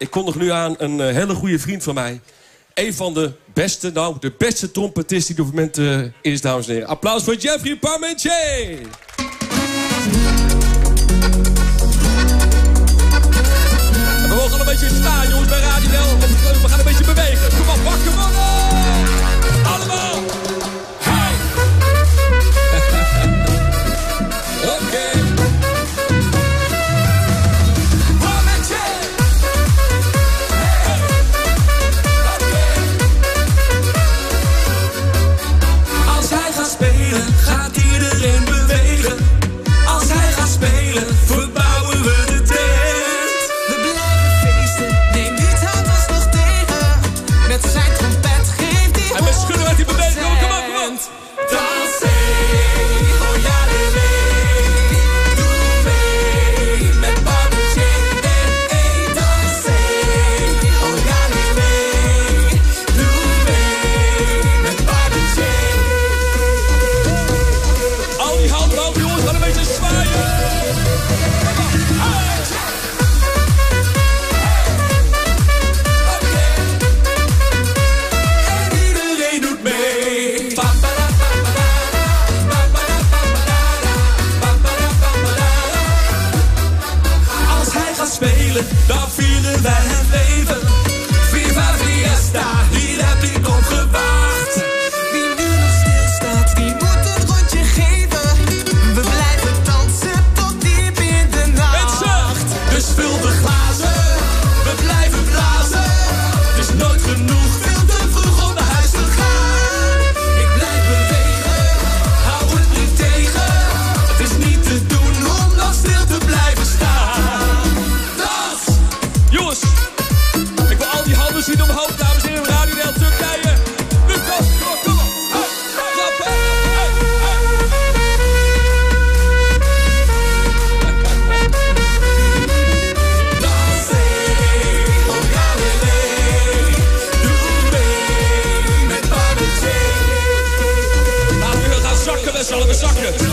Ik kondig nu aan een hele goede vriend van mij. Een van de beste, nou, de beste trompetist die op het moment is, dames en heren. Applaus voor Jeffrey Parmentier! En we mogen al een beetje staan, jongens, bij Radio Del. We gaan een beetje bewegen. Kom op, wakker mannen! Allemaal! Hey! Oké. Okay. Gaat iedereen bewegen? Als hij gaat spelen, verbouwen we de tent. We blijven feesten, neem niet aan ons nog tegen. Met zijn trompet geeft hij. En met schudden werd hij bewegen, kom op, kom op. Dansen, oh ja, de mee. Doe mee met Parmentier en één. Dansen, oh ja, de mee. Doe mee met Parmentier. Dan vieren wij het leven. Viva Fiesta, hier heb ik op gewacht. Wie nu nog stilstaat, die moet een rondje geven. We blijven dansen tot diep in de nacht. Dus vul de glazen, we blijven blazen. Het is nooit genoeg, veel te vroeg om naar huis te gaan. Ik blijf bewegen, hou het niet tegen. Het is niet te doen om nog stil te blijven staan. Jongens, ik wil al die handen zien omhoog, dames en heren, Radio Del Turkije. Nu kom, kom op. Klappen. Dansen, oh ja, nee. Doe mee met Parmentier. Laten we gaan zakken, we zullen zakken.